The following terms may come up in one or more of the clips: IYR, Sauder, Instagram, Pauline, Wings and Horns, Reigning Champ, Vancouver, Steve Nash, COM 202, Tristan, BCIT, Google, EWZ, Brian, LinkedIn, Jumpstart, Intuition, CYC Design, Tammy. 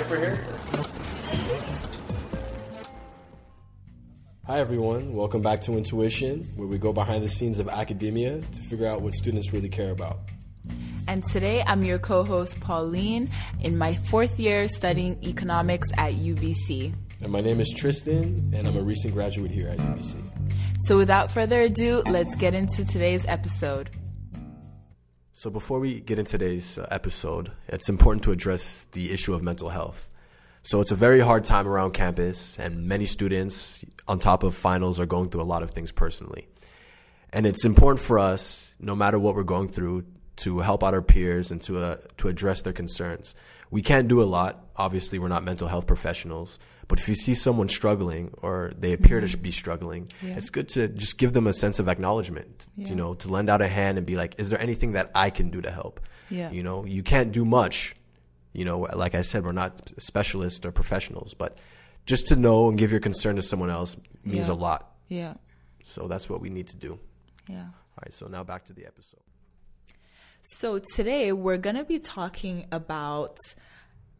if we're here. Hi everyone, welcome back to Intuition, where we go behind the scenes of academia to figure out what students really care about. And today I'm your co-host Pauline, in my fourth year studying economics at UBC. And my name is Tristan, and I'm a recent graduate here at UBC. So without further ado, let's get into today's episode. So before we get into today's episode, it's important to address the issue of mental health. So it's a very hard time around campus, and many students, on top of finals, are going through a lot of things personally. And it's important for us, no matter what we're going through, to help out our peers and to address their concerns. We can't do a lot. Obviously, we're not mental health professionals. But if you see someone struggling or they appear to be struggling, it's good to just give them a sense of acknowledgement, you know, to lend out a hand and be like, is there anything that I can do to help? Yeah. You know, you can't do much. You know, like I said, we're not specialists or professionals. But just to know and give your concern to someone else means a lot. Yeah. So that's what we need to do. Yeah. All right. So now back to the episode. So today we're going to be talking about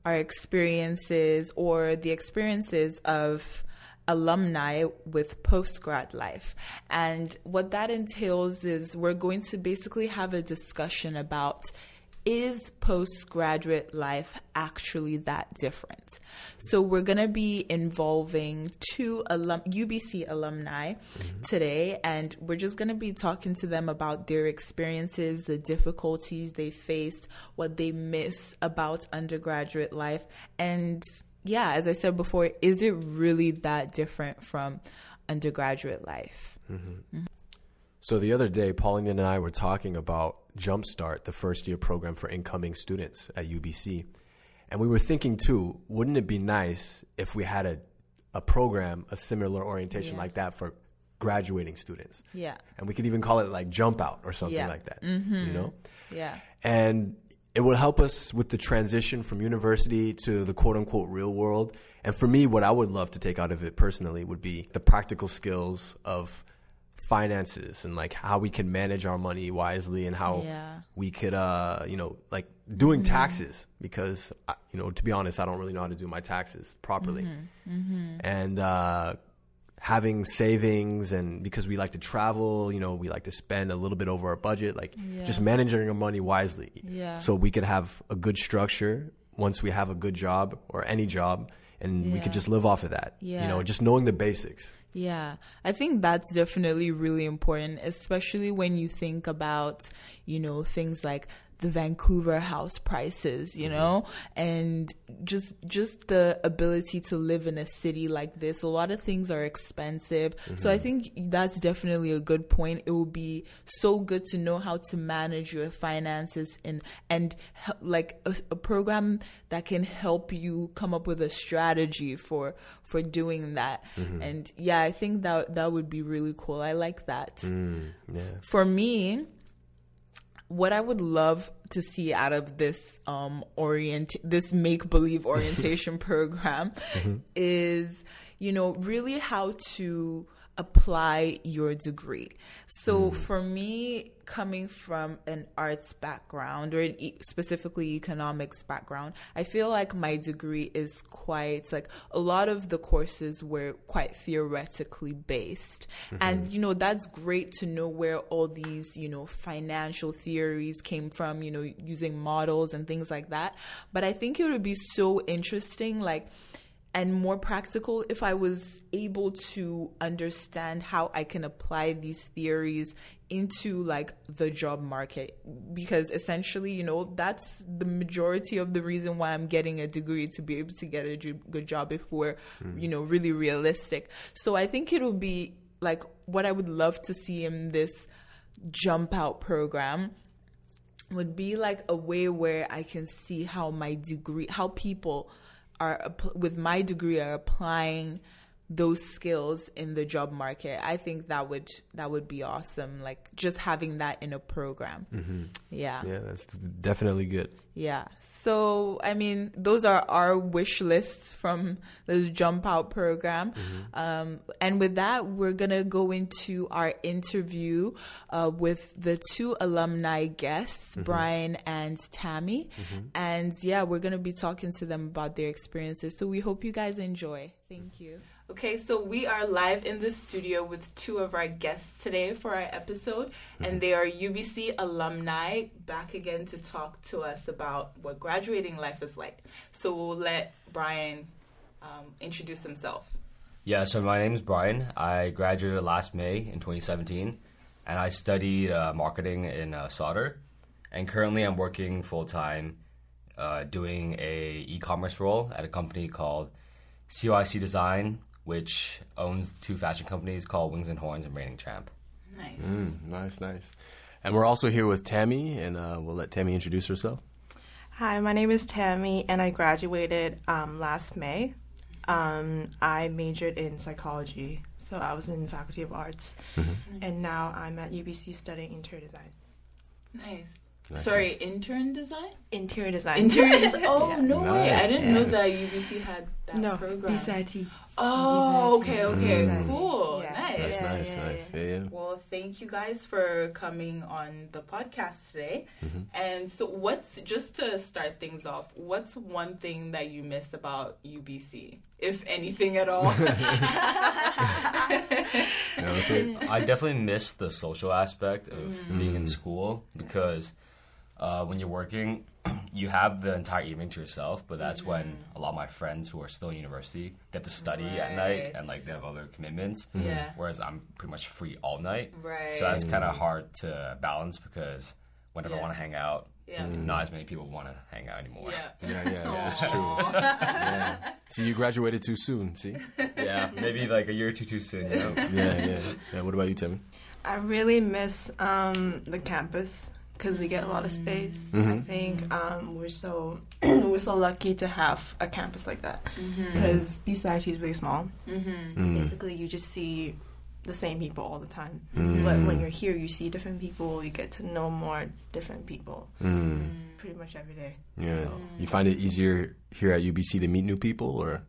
our experiences or the experiences of alumni with post-grad life. And what that entails is we're going to basically have a discussion about, is postgraduate life actually that different? So we're going to be involving two UBC alumni today, and we're just going to be talking to them about their experiences, the difficulties they faced, what they miss about undergraduate life. And yeah, as I said before, is it really that different from undergraduate life? So the other day, Pauline and I were talking about Jumpstart, the first year program for incoming students at UBC. And we were thinking too, wouldn't it be nice if we had a program, a similar orientation like that for graduating students? Yeah. And we could even call it like Jump Out or something like that, you know? Yeah. And it would help us with the transition from university to the quote unquote real world. And for me, what I would love to take out of it personally would be the practical skills of finances and like how we can manage our money wisely and how we could, you know, like doing taxes, because, you know, to be honest, I don't really know how to do my taxes properly. And having savings, and because we like to travel, you know, we like to spend a little bit over our budget, like just managing your money wisely. So we could have a good structure once we have a good job or any job, and we could just live off of that, you know, just knowing the basics. Yeah, I think that's definitely really important, especially when you think about, you know, things like the Vancouver house prices, you know, and just the ability to live in a city like this. A lot of things are expensive. So I think that's definitely a good point. It would be so good to know how to manage your finances and like a program that can help you come up with a strategy for doing that. And yeah, I think that would be really cool. I like that. For me, what I would love to see out of this this make-believe orientation program is, you know, really how to apply your degree. So for me, coming from an arts background or an specifically economics background, I feel like my degree is quite, like a lot of the courses were quite theoretically based. And, you know, that's great to know where all these, you know, financial theories came from, you know, using models and things like that. But I think it would be so interesting, like, and more practical if I was able to understand how I can apply these theories into like the job market, because essentially, you know, that's the majority of the reason why I'm getting a degree, to be able to get a good job if we're, you know, really realistic. So I think it would be like what I would love to see in this Jump Out program would be like a way where I can see how my degree, how people with my degree are applying those skills in the job market. I think that would be awesome. Like just having that in a program. Mm-hmm. Yeah. Yeah, that's definitely good. Yeah. So, I mean, those are our wish lists from the Jump Out program. Mm-hmm. And with that, we're going to go into our interview with the two alumni guests, mm-hmm. Brian and Tammy. Mm-hmm. And yeah, we're going to be talking to them about their experiences. So we hope you guys enjoy. Thank you. Okay, so we are live in the studio with two of our guests today for our episode, mm-hmm. and they are UBC alumni back again to talk to us about what graduating life is like. So we'll let Brian introduce himself. Yeah, so my name is Brian. I graduated last May in 2017, and I studied marketing in Sauder, and currently I'm working full-time doing a e-commerce role at a company called CYC Design, which owns two fashion companies called Wings and Horns and Reigning Champ. Nice. Nice, nice. And we're also here with Tammy, and we'll let Tammy introduce herself. Hi, my name is Tammy, and I graduated last May. I majored in psychology, so I was in Faculty of Arts, mm-hmm. nice. And now I'm at UBC studying interior design. Nice. Nice. Sorry, intern design? Interior design. Interior design. Oh, yeah. No nice. Way. I didn't know that UBC had that program. BCIT. Oh, BCIT. Okay. Mm. Cool. Yeah. Nice. That's nice. Yeah. Well, thank you guys for coming on the podcast today. Mm-hmm. And so just to start things off, what's one thing that you miss about UBC, if anything at all? No, so I definitely miss the social aspect of being in school because... when you're working, you have the entire evening to yourself, but that's when a lot of my friends who are still in university, they have to study at night and like they have other commitments, whereas I'm pretty much free all night. Right. So that's kind of hard to balance because whenever I want to hang out, not as many people want to hang out anymore. Yeah, that's true. Yeah. See, you graduated too soon, see? Yeah, maybe like a year or two too soon. You know? Yeah. What about you, Timmy? I really miss the campus. Because we get a lot of space. Mm-hmm. I think we're so lucky to have a campus like that. Because BCIT is really small. Mm-hmm. Mm-hmm. Basically, you just see the same people all the time. Mm-hmm. But when you're here, you see different people. You get to know more different people pretty much every day. Yeah. So. You find it easier here at UBC to meet new people, or?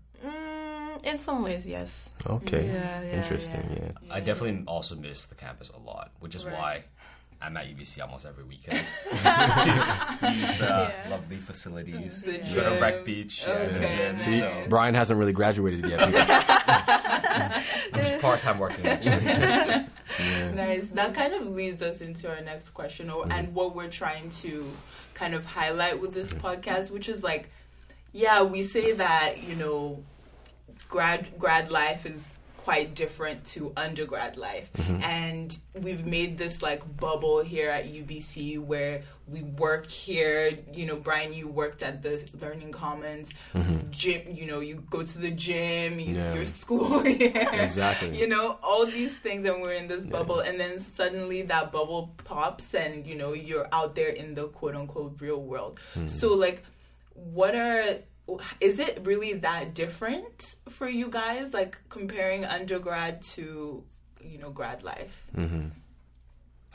In some ways, yes. Okay. Yeah, interesting. Yeah. I definitely also miss the campus a lot, which is why. I'm at UBC almost every weekend to use the lovely facilities. The gym. Go to Rec Beach. Okay. Nice. See, Brian hasn't really graduated yet. I'm just part-time working, actually. Nice. That kind of leads us into our next question and what we're trying to kind of highlight with this podcast, which is like, we say that, you know, grad life is quite different to undergrad life, and we've made this like bubble here at UBC where we work here. You know, Brian, you worked at the Learning Commons gym. You know, you go to the gym, your school here, exactly. You know, all these things, and we're in this bubble, and then suddenly that bubble pops, and you know, you're out there in the quote unquote real world. So, like, is it really that different for you guys, like comparing undergrad to, you know, grad life? Mm-hmm.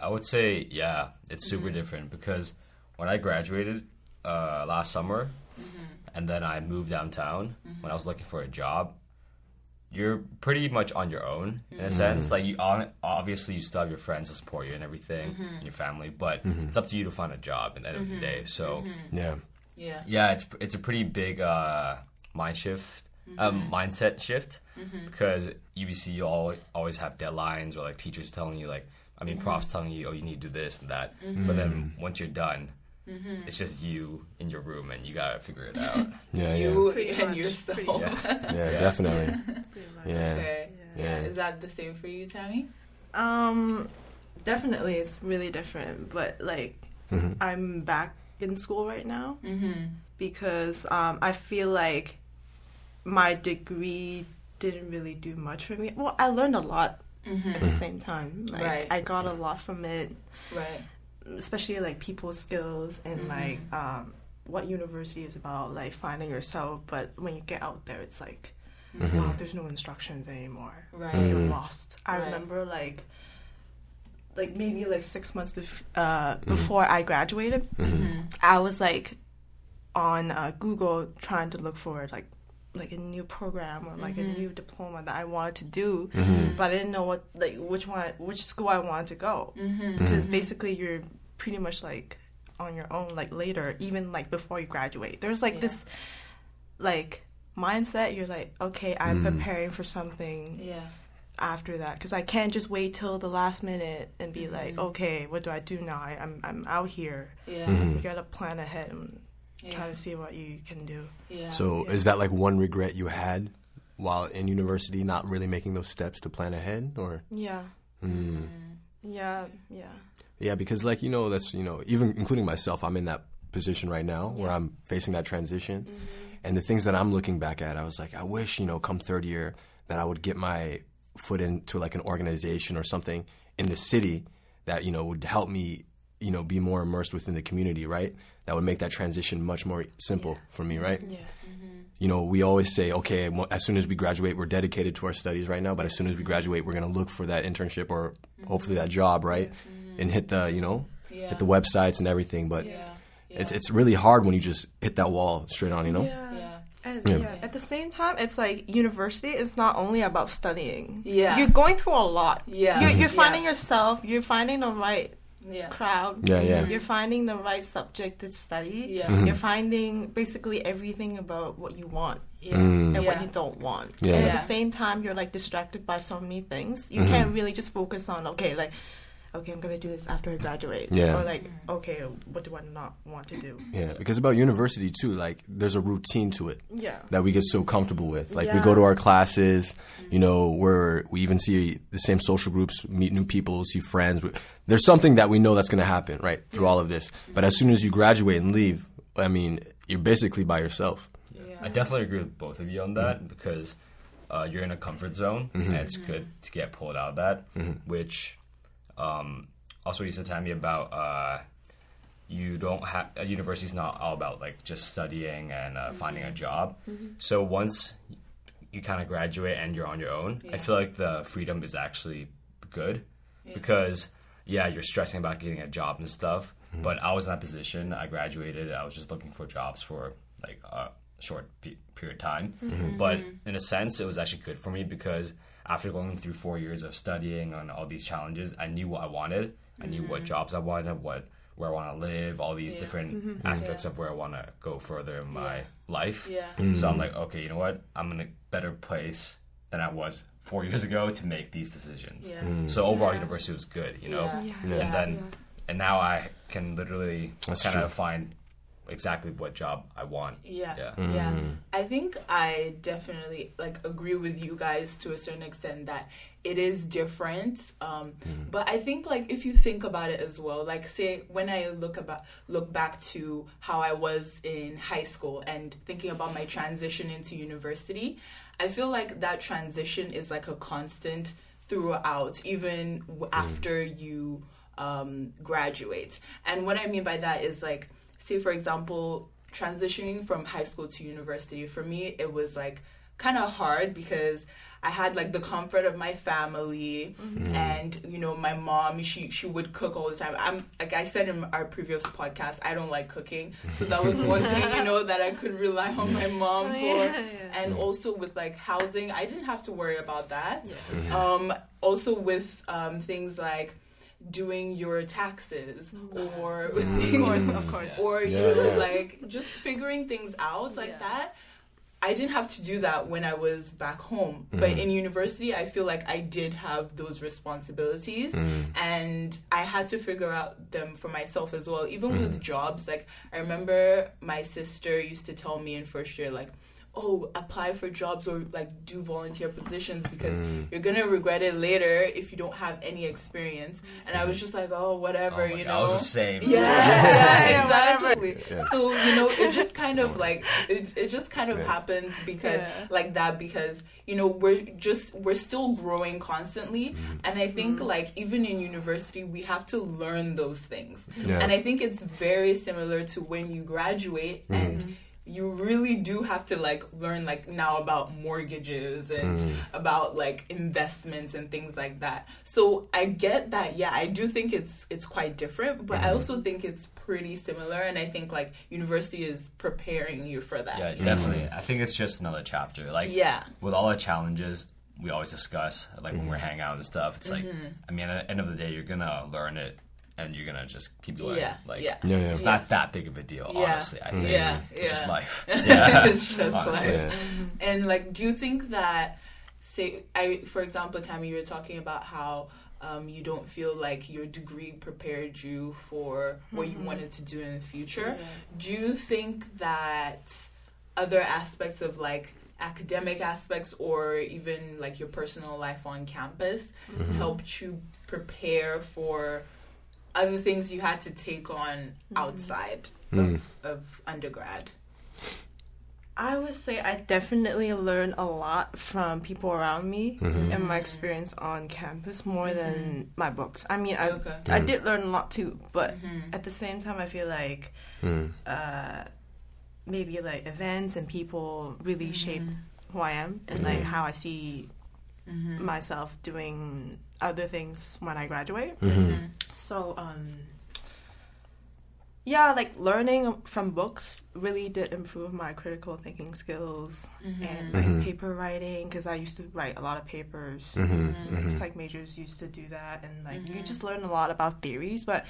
I would say, yeah, it's super different because when I graduated last summer and then I moved downtown when I was looking for a job, you're pretty much on your own in a sense. Like obviously you still have your friends to support you and everything, and your family, but it's up to you to find a job at the end of the day. So yeah, it's a pretty big mindset shift because UBC you always have deadlines or like teachers telling you profs telling you, oh, you need to do this and that. But then once you're done, it's just you in your room and you gotta figure it out. And yourself. Definitely. Yeah. Is that the same for you, Tammy? Definitely, it's really different. But like, I'm back in school right now because I feel like my degree didn't really do much for me. Well, I learned a lot at the same time. Like I got a lot from it, especially like people skills and like what university is about, like finding yourself. But when you get out there, it's like Mm-hmm. Wow, there's no instructions anymore. Right. Mm-hmm. You're lost. I remember like maybe like 6 months before I graduated, I was like on Google trying to look for like a new program or like a new diploma that I wanted to do, but I didn't know what which school I wanted to go, because basically you're pretty much like on your own, like later, even like before you graduate. There's like this like mindset, you're like, okay, I'm preparing for something after that, because I can't just wait till the last minute and be like, okay, what do I do now? I'm out here. Yeah. You gotta plan ahead and try to see what you can do. Yeah. So is that like one regret you had while in university, not really making those steps to plan ahead? Or Yeah, because like, you know, that's, you know, even including myself, I'm in that position right now where I'm facing that transition. And the things that I'm looking back at, I was like, I wish, you know, come third year that I would get my foot into like an organization or something in the city that, you know, would help me, you know, be more immersed within the community, right? That would make that transition much more simple for me, right? Yeah. Mm-hmm. You know, we always say, okay, as soon as we graduate, we're dedicated to our studies right now, but as soon as we graduate, we're going to look for that internship or hopefully that job, right? Mm-hmm. And hit the, you know, hit the websites and everything, but it's really hard when you just hit that wall straight on, you know? Yeah. Yeah. At the same time, it's like university is not only about studying. Yeah. You're going through a lot. Yeah. You're finding yourself. You're finding the right crowd. Yeah, yeah. You're finding the right subject to study. Yeah. Mm-hmm. You're finding basically everything about what you want and what you don't want. Yeah. And at the same time, you're like distracted by so many things. You can't really just focus on, okay, I'm going to do this after I graduate. Yeah. Or like, okay, what do I not want to do? Yeah, because about university too, like there's a routine to it that we get so comfortable with. Like we go to our classes, you know, where we even see the same social groups, meet new people, see friends. There's something that we know that's going to happen, right, through all of this. But as soon as you graduate and leave, I mean, you're basically by yourself. Yeah. I definitely agree with both of you on that because you're in a comfort zone and it's good to get pulled out of that, which... also, you said, Tammy, about you don't have – university's not all about, like, just studying and finding a job. Mm-hmm. So once you kind of graduate and you're on your own, I feel like the freedom is actually good because, you're stressing about getting a job and stuff. Mm-hmm. But I was in that position. I graduated. I was just looking for jobs for, like, a short period of time. Mm-hmm. But in a sense, it was actually good for me because – after going through 4 years of studying on all these challenges, I knew what I wanted. I knew what jobs I wanted, where I want to live, all these different aspects of where I want to go further in my life. Yeah. Mm-hmm. So I'm like, okay, you know what? I'm in a better place than I was 4 years ago to make these decisions. Yeah. Mm-hmm. So overall, university was good, you know? Yeah. Yeah. And then, and now I can literally kind of find exactly what job I want. I think I definitely like agree with you guys to a certain extent that it is different, but I think like if you think about it as well, like say when I look back to how I was in high school and thinking about my transition into university, I feel like that transition is like a constant throughout, even after you graduate. And what I mean by that is like, say, for example, transitioning from high school to university, for me, it was, like, kind of hard because I had, like, the comfort of my family and, you know, my mom, she would cook all the time. Like I said in our previous podcast, I don't like cooking. So that was one thing, you know, that I could rely on my mom for. And also with, like, housing, I didn't have to worry about that. Yeah. Also with things like doing your taxes or of course or like just figuring things out like that. I didn't have to do that when I was back home, but in university I feel like I did have those responsibilities and I had to figure out them for myself as well, even with jobs. Like I remember my sister used to tell me in first year, like, oh, apply for jobs or like do volunteer positions because you're gonna regret it later if you don't have any experience. And I was just like, oh, whatever, you know. I was the same. Yeah, exactly. Yeah. So you know, it just kind of like it just kind of happens because like that, because you know we're still growing constantly, and I think like even in university we have to learn those things, and I think it's very similar to when you graduate and you really do have to, like, learn, like, now about mortgages and about, like, investments and things like that. So I get that. Yeah, I do think it's quite different, but I also think it's pretty similar. And I think, like, university is preparing you for that. Yeah, definitely. I think it's just another chapter. Like, with all our challenges, we always discuss, like, when we're hanging out and stuff, it's like, I mean, at the end of the day, you're going to learn it. And you're gonna just keep going. It's not that big of a deal, honestly. I think it's just life. It's just life. And, like, do you think that, say, for example, Tammy, you were talking about how you don't feel like your degree prepared you for what you wanted to do in the future? Do you think that other aspects of, like, academic aspects or even, like, your personal life on campus helped you prepare for other things you had to take on outside of undergrad? I would say I definitely learned a lot from people around me and my experience on campus more than my books. I mean, I did learn a lot too, but at the same time, I feel like maybe, like, events and people really shape who I am and, like, how I see myself doing other things when I graduate. So, like, learning from books really did improve my critical thinking skills and, like, paper writing, because I used to write a lot of papers. Psych majors used to do that, and, like, you just learn a lot about theories, but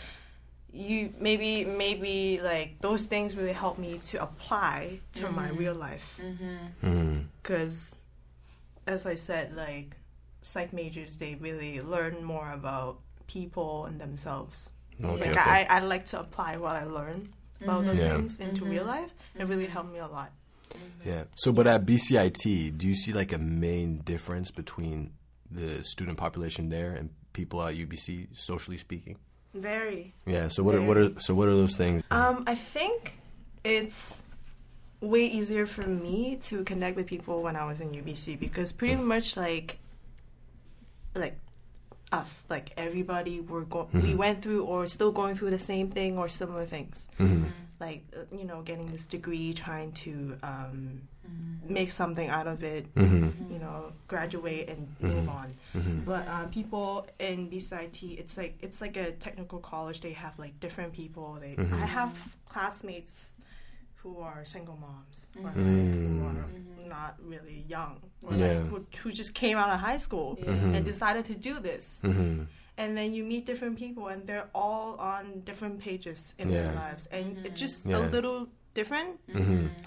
you maybe like, those things really helped me to apply to my real life, because as I said, like, psych majors, they really learn more about people and themselves. Okay. I like to apply what I learn about those things into real life. It really helped me a lot. Yeah. So, but at BCIT, do you see, like, a main difference between the student population there and people at UBC, socially speaking? Very. Yeah. So what are those things? I think it's way easier for me to connect with people when I was in UBC, because pretty much, like us, like, everybody we went through or still going through the same thing or similar things, like, you know, getting this degree, trying to make something out of it, you know, graduate and move on. But people in BCIT, it's like a technical college. They have, like, different people. They I have classmates who are single moms, or, like, who are not really young, or, like, who just came out of high school and decided to do this. And then you meet different people, and they're all on different pages in their lives. And it's just a little different,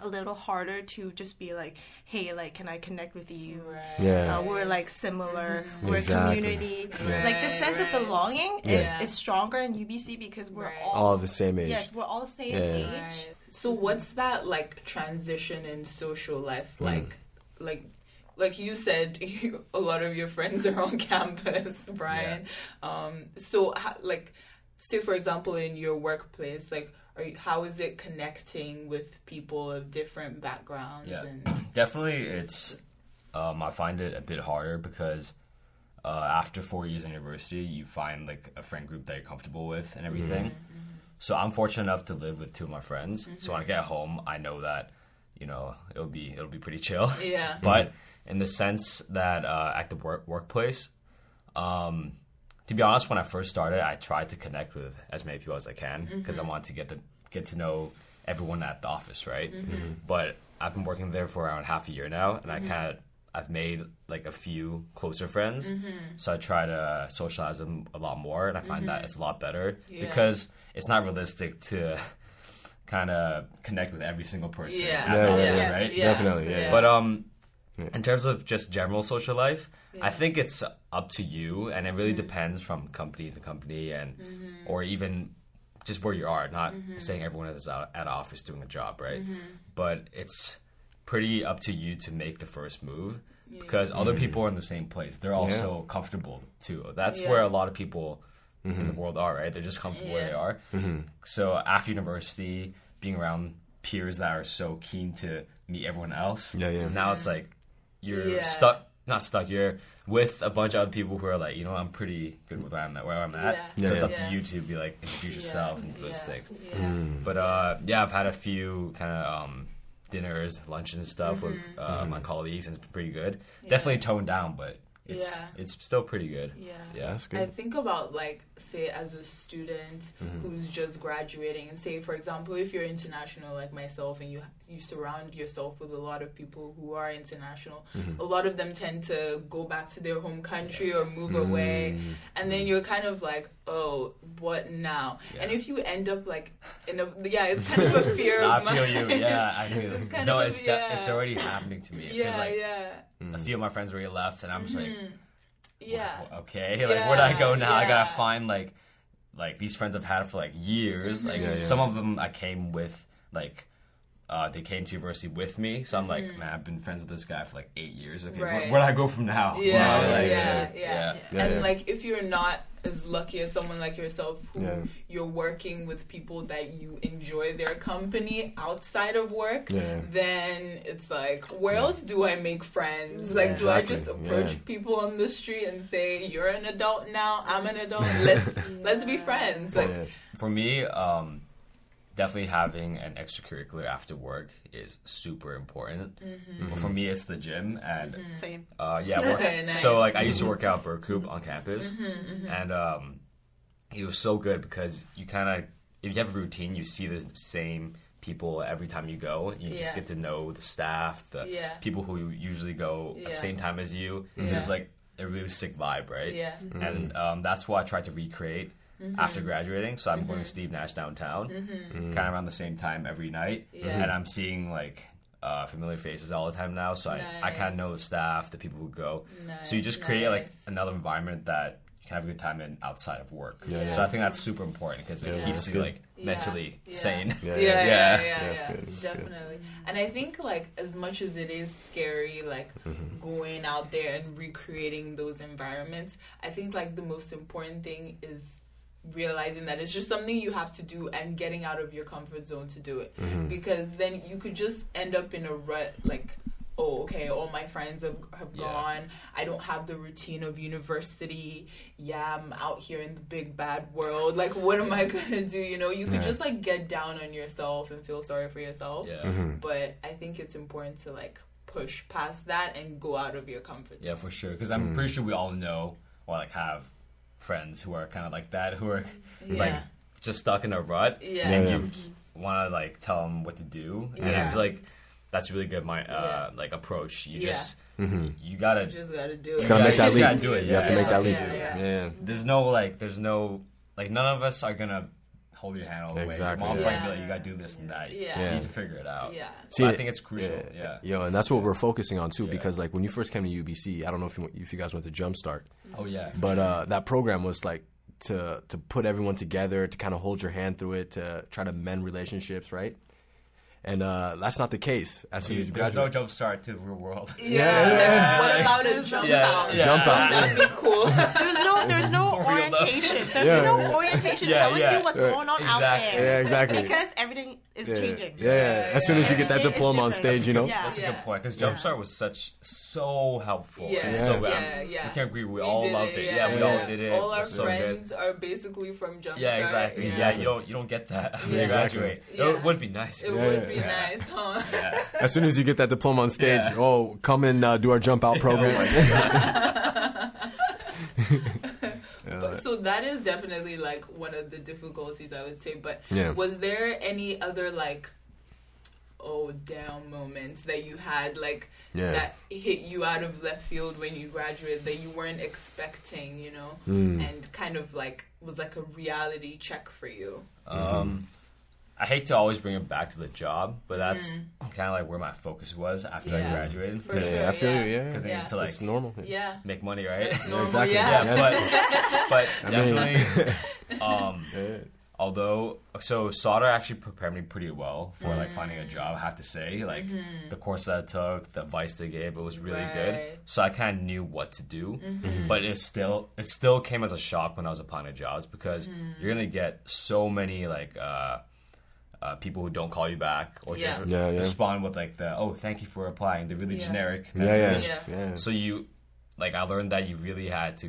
a little harder to just be like, hey, like, can I connect with you? Right. Yeah. We're, like, similar. We're a community. Yeah. Like, this sense of belonging is stronger in UBC, because we're all the same age. Yes, we're all the same age. Right. So what's that, like, transition in social life like? Like you said, a lot of your friends are on campus, Brian. Yeah. So, like, say, for example, in your workplace, like, how is it connecting with people of different backgrounds? Yeah. Definitely it's, I find it a bit harder because after 4 years in university, you find, like, a friend group that you're comfortable with and everything. So I'm fortunate enough to live with two of my friends. So when I get home, I know that, you know, it'll be pretty chill. Yeah. But in the sense that at the workplace, to be honest, when I first started, I tried to connect with as many people as I can because I wanted to get to know everyone at the office, right? But I've been working there for around half a year now, and I've made, like, a few closer friends. So I try to socialize them a lot more, and I find that it's a lot better because it's not realistic to kind of connect with every single person. Right? Yes. Definitely. Yeah. But in terms of just general social life, I think it's up to you, and it really depends from company to company, and or even just where you are. Not saying everyone is out at office doing a job, right? But it's pretty up to you to make the first move because other people are in the same place. They're also comfortable too. That's where a lot of people in the world are, right? They're just comfortable where they are. So after university, being around peers that are so keen to meet everyone else, now it's like you're not stuck, you're with a bunch of other people who are like, you know, I'm pretty good with where I'm at. Yeah. So it's up to you to be like, introduce yourself and do those things. But I've had a few kind of dinners, lunches and stuff mm-hmm. with my colleagues, and it's pretty good. Yeah. Definitely toned down, but it's still pretty good. Yeah. Yeah, that's good. I think about, like, say as a student mm-hmm. who's just graduating, and say, for example, if you're international like myself and you surround yourself with a lot of people who are international, mm-hmm. a lot of them tend to go back to their home country or move mm-hmm. away, and then you're kind of like, oh, what now? Yeah. And if you end up like in a it's kind of a fear. I feel you. Yeah, I feel you. No, it's already happening to me. Yeah, like, yeah. A few of my friends already left, and I'm just like, wow, okay, like where do I go now? Yeah. I gotta find like these friends I've had for like years. Mm-hmm. Like some of them I came with, like they came to university with me, so I'm like, man, I've been friends with this guy for like 8 years. Okay, where do I go from now? Yeah, wow, And like if you're not as lucky as someone like yourself who you're working with people that you enjoy their company outside of work, then it's like, where else do I make friends? Like, do I just approach people on the street and say, you're an adult now, I'm an adult, let's be friends? Like, for me, definitely having an extracurricular after work is super important. Mm-hmm. Well, for me, it's the gym and same. Nice. So like I used to work out Burkoop on campus, and it was so good because you kind of, if you have a routine, you see the same people every time you go. You just get to know the staff, the people who usually go at the same time as you. Mm-hmm. There's like a really sick vibe, right? Yeah. Mm-hmm. And that's what I tried to recreate. Mm-hmm. After graduating, so I'm going to Steve Nash downtown, kind of around the same time every night, and I'm seeing like familiar faces all the time now, so I kind of know the staff, the people who go, so you just create like another environment that you can have a good time in outside of work. So I think that's super important because it keeps you like mentally sane. Definitely. And I think like as much as it is scary, like going out there and recreating those environments, I think like the most important thing is realizing that it's just something you have to do and getting out of your comfort zone to do it, because then you could just end up in a rut, like, oh, okay, all my friends have gone, I don't have the routine of university, I'm out here in the big bad world, like what am I gonna do? You know, you could just like get down on yourself and feel sorry for yourself, but I think it's important to like push past that and go out of your comfort zone. Yeah, for sure, because I'm pretty sure we all know, or like have friends who are kind of like that, who are like just stuck in a rut, and you want to like tell them what to do, and I feel like that's a really good like approach. You just you gotta do it. Just gotta make that leap. You have to make that leap. There's no none of us are gonna hold your hand all the way. Your mom's like, you gotta do this and that. You need to figure it out. Yeah. See, I think it's crucial. And that's what we're focusing on too, because like when you first came to UBC, I don't know if you guys went to Jumpstart. Oh yeah. But that program was like to put everyone together, to kind of hold your hand through it, to try to mend relationships, right? And that's not the case. There's no Jumpstart to the real world. What about a jump out? Jump out. That'd be cool. There's no orientation. There's no orientation telling you what's going on out there. Yeah, exactly. Because everything is changing. As soon as you get that diploma on stage, you know. That's a good point. Because Jumpstart was so helpful. We can't agree. We all loved it. Yeah, we all did it. All our friends are basically from Jumpstart. Yeah, exactly. Yeah, you don't get that when you graduate. It would be nice. Nice, huh? As soon as you get that diploma on stage, come and do our jump out program. So that is definitely like one of the difficulties, I would say. But was there any other like down moments that you had that hit you out of left field when you graduated that you weren't expecting, you know, and kind of like was like a reality check for you? I hate to always bring it back to the job, but that's kind of like where my focus was after I graduated. I feel you, because I need to like it's normal. Make money, right? It's normal, exactly. But definitely, although, so Sauder actually prepared me pretty well for like finding a job, I have to say. Like the course that I took, the advice they gave, it was really good. So I kind of knew what to do, but it still came as a shock when I was applying to jobs, because you're going to get so many like... people who don't call you back or just respond with like the thank you for applying, the really generic message. So you like I learned that you really had to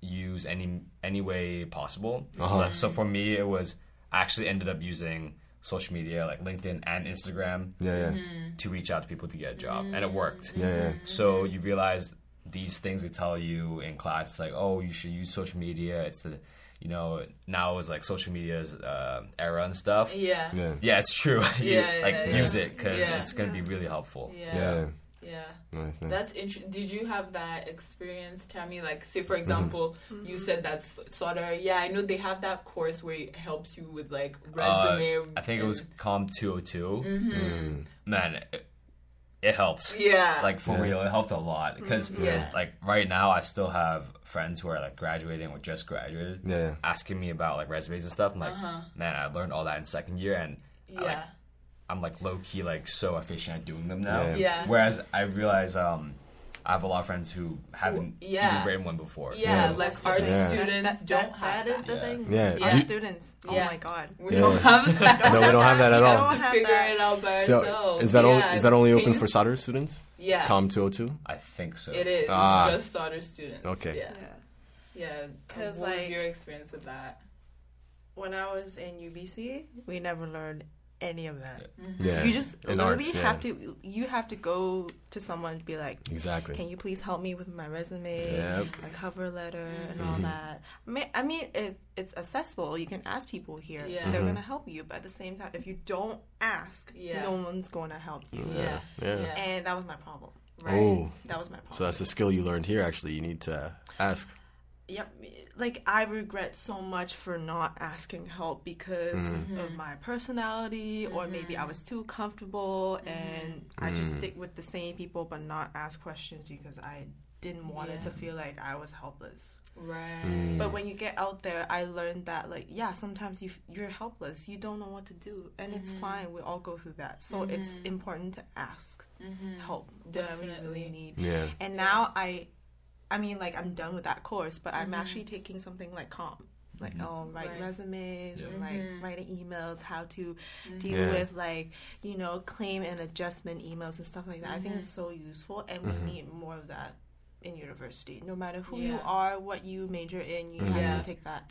use any way possible. So for me, it was I actually ended up using social media like LinkedIn and Instagram to reach out to people to get a job. And it worked. So you realize these things they tell you in class, like, oh, you should use social media. It's the, you know, now it's like social media's era and stuff. It's true. Use it because it's going to be really helpful. Nice. That's interesting. Did you have that experience, Tammy? Like, say for example, you said that Sauder. I know they have that course where it helps you with like resume. I think it was COM 202. Man, it helps. Like for real, it helped a lot because like right now I still have friends who are like graduating or just graduated, asking me about like resumes and stuff. I'm like, man, I learned all that in second year, and I'm like low key like so efficient at doing them now. Whereas I realize I have a lot of friends who haven't even written one before. Like art students don't have that. That is the thing. Art students. Oh my god. We don't have that. No, we don't have that at all. We don't figure it out by ourselves. Is that only open for Sauder students? COM 202? I think so. It is. It's just Sauder students. Okay. What was your experience with that? When I was in UBC, we never learned any of that. You just have to go to someone and be like, exactly, can you please help me with my resume, my cover letter, and all that. I mean it's accessible. You can ask people here. They're gonna help you, but at the same time, if you don't ask, no one's gonna help you. And that was my problem. That was my problem. So that's a skill you learned here. Actually, you need to ask. Like, I regret so much for not asking help because of my personality, or maybe I was too comfortable, and I just stick with the same people but not ask questions because I didn't want it to feel like I was helpless. But when you get out there, I learned that, like, sometimes you're helpless. You don't know what to do, and it's fine. We all go through that. So it's important to ask help. Definitely. Whatever you really need. And now I mean, like, I'm done with that course, but I'm actually taking something like COM. Like, write resumes, and, like, writing emails, how to deal with, like, you know, claim and adjustment emails and stuff like that. I think it's so useful, and we need more of that in university. No matter who you are, what you major in, you have to take that.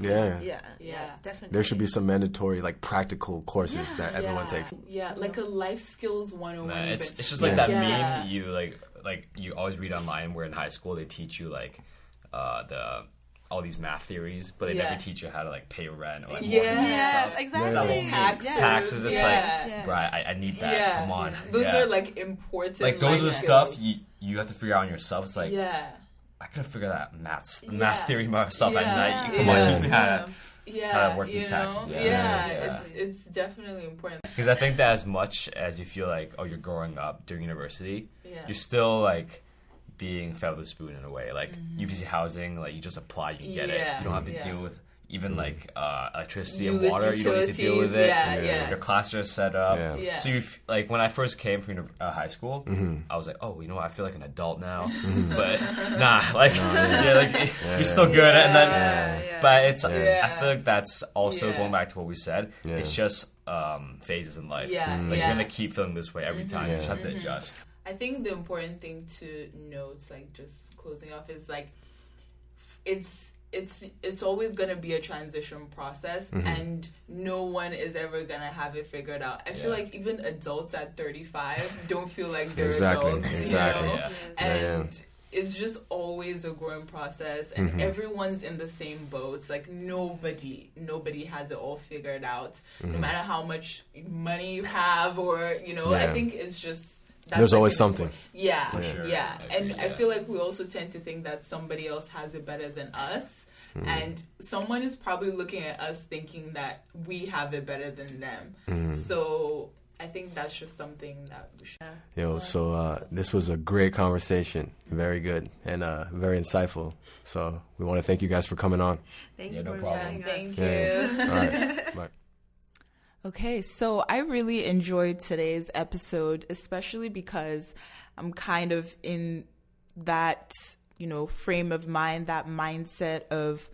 Definitely. There should be some mandatory, like, practical courses that everyone takes. Like a life skills 101. It's just like that meme you, like you always read online where in high school they teach you like all these math theories, but they never teach you how to like pay rent or like taxes. It's like, bro, I need that. Come on, those are like important. Like those are stuff you have to figure out on yourself. It's like, I couldn't figure that math theory myself at night. Come on, teach me how to work these taxes. It's definitely important. Because I think that as much as you feel like, oh, you're growing up during university, you're still like being fed with a spoon in a way. Like UBC housing, like you just apply, you get it. You don't have to deal with even like electricity and water. You don't need to deal with it. Your classes are set up. So you like when I first came from high school, I was like, oh, you know what? I feel like an adult now. But you're still good. And then, but it's I feel like that's also going back to what we said. It's just phases in life. Like you're gonna keep feeling this way every time. You just have to adjust. I think the important thing to note, like just closing off, is like it's always gonna be a transition process, and no one is ever gonna have it figured out. I feel like even adults at 35 don't feel like they're adults. You know? And it's just always a growing process, and everyone's in the same boat. It's like nobody has it all figured out, no matter how much money you have, or you know. I think it's just. There's always something. I feel like we also tend to think that somebody else has it better than us, and someone is probably looking at us thinking that we have it better than them. So I think that's just something that we should. So this was a great conversation. Very good and very insightful. So we want to thank you guys for coming on. Thank you. No problem. Thank you. All right. Bye. Okay, so I really enjoyed today's episode, especially because I'm kind of in that frame of mind, that mindset of,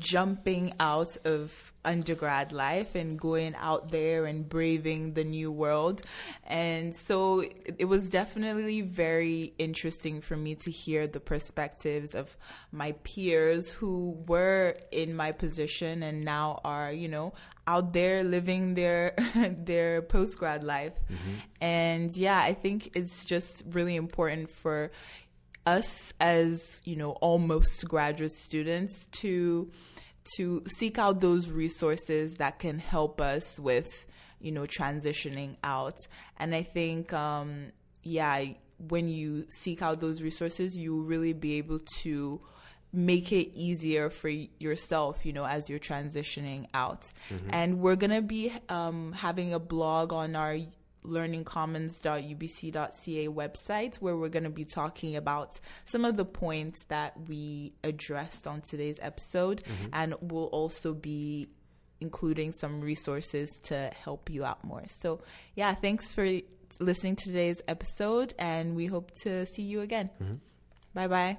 jumping out of undergrad life and going out there and braving the new world. And so it was definitely very interesting for me to hear the perspectives of my peers who were in my position and now are, out there living their postgrad life. Mm-hmm. And yeah, I think it's just really important for us as, almost graduate students to seek out those resources that can help us with, transitioning out. And I think, when you seek out those resources, you'll really be able to make it easier for yourself, as you're transitioning out. Mm-hmm. And we're going to be having a blog on our learningcommons.ubc.ca website where we're going to be talking about some of the points that we addressed on today's episode. Mm-hmm. And we'll also be including some resources to help you out more. So yeah, thanks for listening to today's episode, and we hope to see you again. Mm-hmm. Bye-bye.